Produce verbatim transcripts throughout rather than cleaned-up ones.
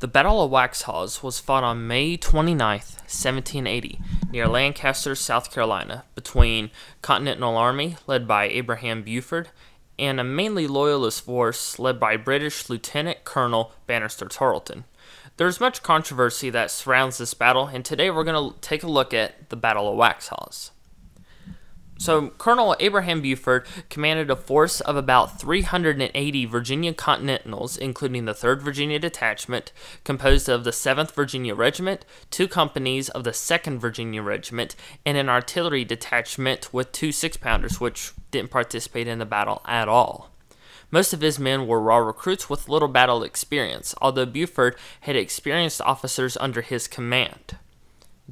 The Battle of Waxhaws was fought on May twenty-ninth, seventeen eighty, near Lancaster, South Carolina, between Continental Army, led by Abraham Buford, and a mainly Loyalist force led by British Lieutenant Colonel Banastre Tarleton. There's much controversy that surrounds this battle, and today we're going to take a look at the Battle of Waxhaws. So, Colonel Abraham Buford commanded a force of about three hundred eighty Virginia Continentals, including the third Virginia Detachment, composed of the seventh Virginia Regiment, two companies of the second Virginia Regiment, and an artillery detachment with two six-pounders, which didn't participate in the battle at all. Most of his men were raw recruits with little battle experience, although Buford had experienced officers under his command.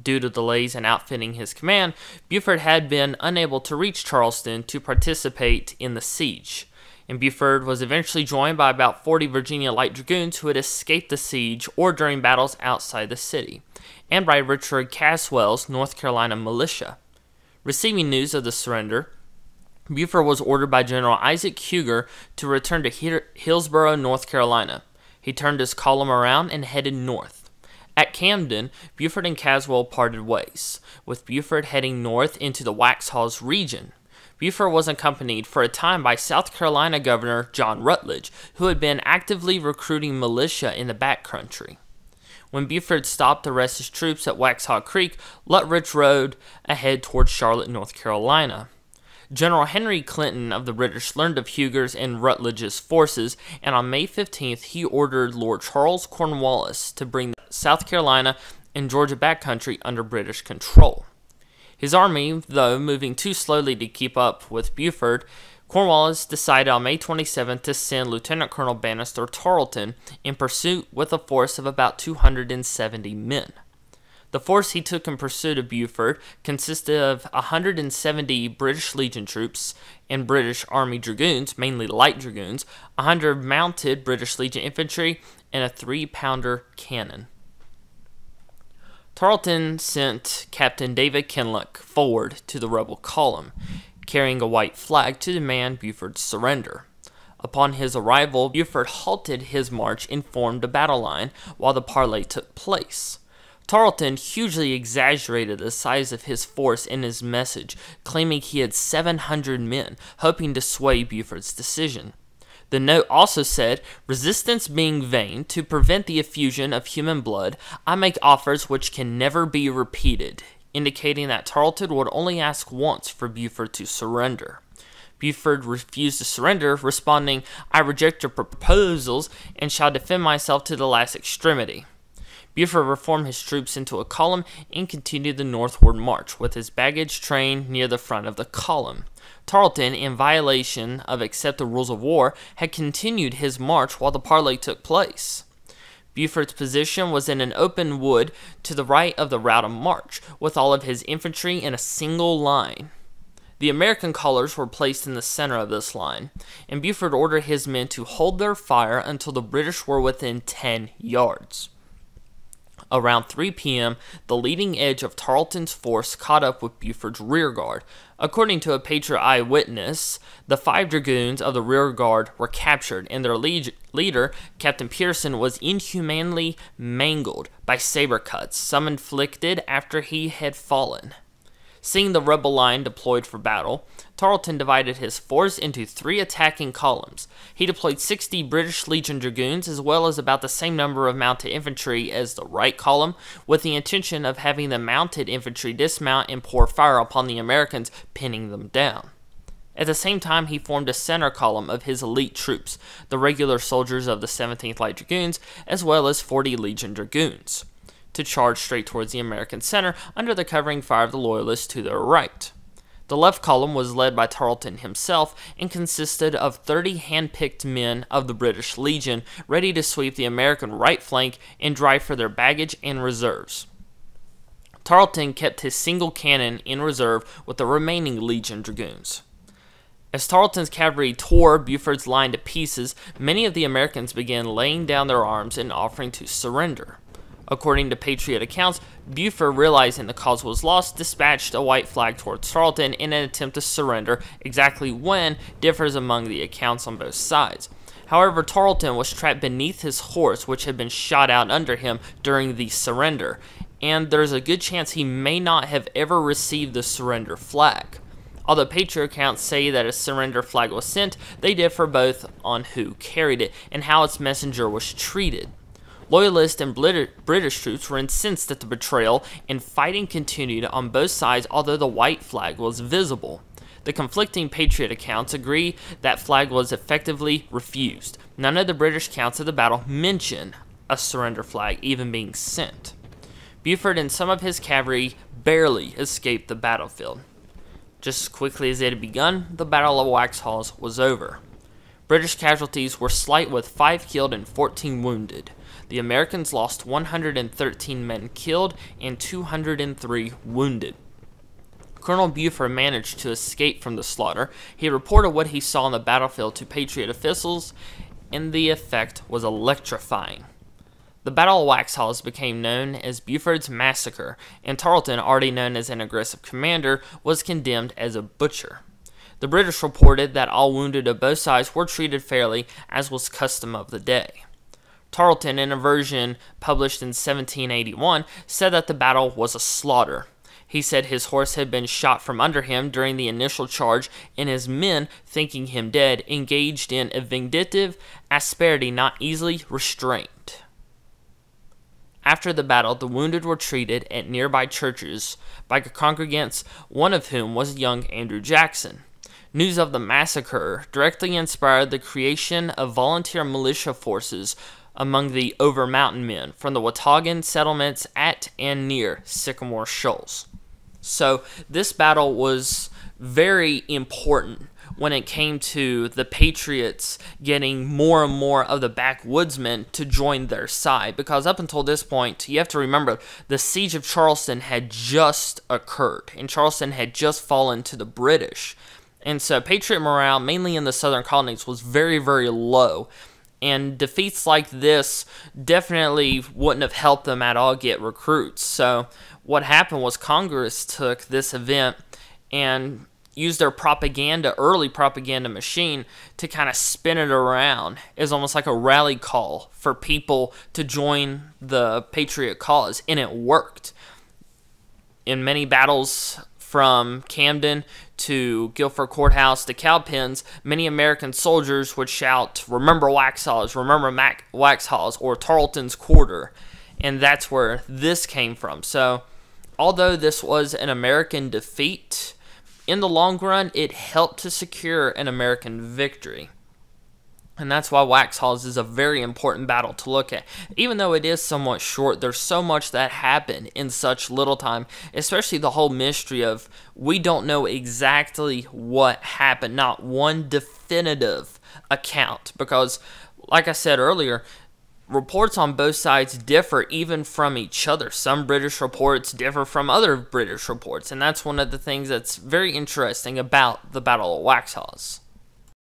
Due to delays in outfitting his command, Buford had been unable to reach Charleston to participate in the siege, and Buford was eventually joined by about forty Virginia Light Dragoons who had escaped the siege or during battles outside the city, and by Richard Caswell's North Carolina militia. Receiving news of the surrender, Buford was ordered by General Isaac Huger to return to Hillsborough, North Carolina. He turned his column around and headed north. At Camden, Buford and Caswell parted ways, with Buford heading north into the Waxhaws region. Buford was accompanied for a time by South Carolina Governor John Rutledge, who had been actively recruiting militia in the backcountry. When Buford stopped to rest his troops at Waxhaw Creek, Rutledge rode ahead towards Charlotte, North Carolina. General Henry Clinton of the British learned of Huger's and Rutledge's forces, and on May fifteenth he ordered Lord Charles Cornwallis to bring South Carolina and Georgia backcountry under British control. His army, though moving too slowly to keep up with Buford, Cornwallis decided on May twenty-seventh to send Lieutenant Colonel Banastre Tarleton in pursuit with a force of about two hundred seventy men. The force he took in pursuit of Buford consisted of one hundred seventy British Legion troops and British Army dragoons, mainly light dragoons, one hundred mounted British Legion infantry, and a three-pounder cannon. Tarleton sent Captain David Kinluck forward to the rebel column, carrying a white flag to demand Buford's surrender. Upon his arrival, Buford halted his march and formed a battle line while the parley took place. Tarleton hugely exaggerated the size of his force in his message, claiming he had seven hundred men, hoping to sway Buford's decision. The note also said, "Resistance being vain, to prevent the effusion of human blood, I make offers which can never be repeated," indicating that Tarleton would only ask once for Buford to surrender. Buford refused to surrender, responding, "I reject your proposals and shall defend myself to the last extremity." Buford reformed his troops into a column and continued the northward march, with his baggage train near the front of the column. Tarleton, in violation of accepted rules of war, had continued his march while the parley took place. Buford's position was in an open wood to the right of the route of march, with all of his infantry in a single line. The American colors were placed in the center of this line, and Buford ordered his men to hold their fire until the British were within ten yards. Around three P M, the leading edge of Tarleton's force caught up with Buford's rearguard. According to a Patriot eyewitness, the five dragoons of the rearguard were captured, and their le leader, Captain Pearson, was inhumanly mangled by saber cuts, some inflicted after he had fallen. Seeing the rebel line deployed for battle, Tarleton divided his force into three attacking columns. He deployed sixty British Legion dragoons as well as about the same number of mounted infantry as the right column, with the intention of having the mounted infantry dismount and pour fire upon the Americans, pinning them down. At the same time, he formed a center column of his elite troops, the regular soldiers of the seventeenth Light Dragoons, as well as forty Legion dragoons, to charge straight towards the American center under the covering fire of the Loyalists to their right. The left column was led by Tarleton himself and consisted of thirty hand-picked men of the British Legion ready to sweep the American right flank and drive for their baggage and reserves. Tarleton kept his single cannon in reserve with the remaining Legion dragoons. As Tarleton's cavalry tore Buford's line to pieces, many of the Americans began laying down their arms and offering to surrender. According to Patriot accounts, Buford, realizing the cause was lost, dispatched a white flag towards Tarleton in an attempt to surrender. Exactly when differs among the accounts on both sides. However, Tarleton was trapped beneath his horse, which had been shot out under him during the surrender, and there's a good chance he may not have ever received the surrender flag. Although Patriot accounts say that a surrender flag was sent, they differ both on who carried it and how its messenger was treated. Loyalist and British troops were incensed at the betrayal, and fighting continued on both sides, although the white flag was visible. The conflicting Patriot accounts agree that flag was effectively refused. None of the British accounts of the battle mention a surrender flag even being sent. Buford and some of his cavalry barely escaped the battlefield. Just as quickly as it had begun, the Battle of Waxhaw was over. British casualties were slight, with five killed and fourteen wounded. The Americans lost one hundred thirteen men killed and two hundred three wounded. Colonel Buford managed to escape from the slaughter. He reported what he saw on the battlefield to Patriot officials, and the effect was electrifying. The Battle of Waxhaw became known as Buford's Massacre, and Tarleton, already known as an aggressive commander, was condemned as a butcher. The British reported that all wounded of both sides were treated fairly, as was custom of the day. Tarleton, in a version published in seventeen eighty-one, said that the battle was a slaughter. He said his horse had been shot from under him during the initial charge, and his men, thinking him dead, engaged in a vindictive asperity not easily restrained. After the battle, the wounded were treated at nearby churches by congregants, one of whom was young Andrew Jackson. News of the massacre directly inspired the creation of volunteer militia forces among the Overmountain men from the Wataugan settlements at and near Sycamore Shoals. So this battle was very important when it came to the Patriots getting more and more of the backwoodsmen to join their side, because up until this point, you have to remember, the siege of Charleston had just occurred, and Charleston had just fallen to the British. And so Patriot morale, mainly in the southern colonies, was very, very low. And defeats like this definitely wouldn't have helped them at all get recruits. So what happened was Congress took this event and used their propaganda, early propaganda machine, to kind of spin it around. It was almost like a rally call for people to join the Patriot cause, and it worked. In many battles from Camden to Guilford Courthouse to Cowpens, many American soldiers would shout, "Remember Waxhaws, remember Mac Waxhaws, or Tarleton's Quarter." And that's where this came from. So although this was an American defeat, in the long run, it helped to secure an American victory. And that's why Waxhaws is a very important battle to look at. Even though it is somewhat short, there's so much that happened in such little time, especially the whole mystery of we don't know exactly what happened, not one definitive account. Because, like I said earlier, reports on both sides differ even from each other. Some British reports differ from other British reports, and that's one of the things that's very interesting about the Battle of Waxhaw.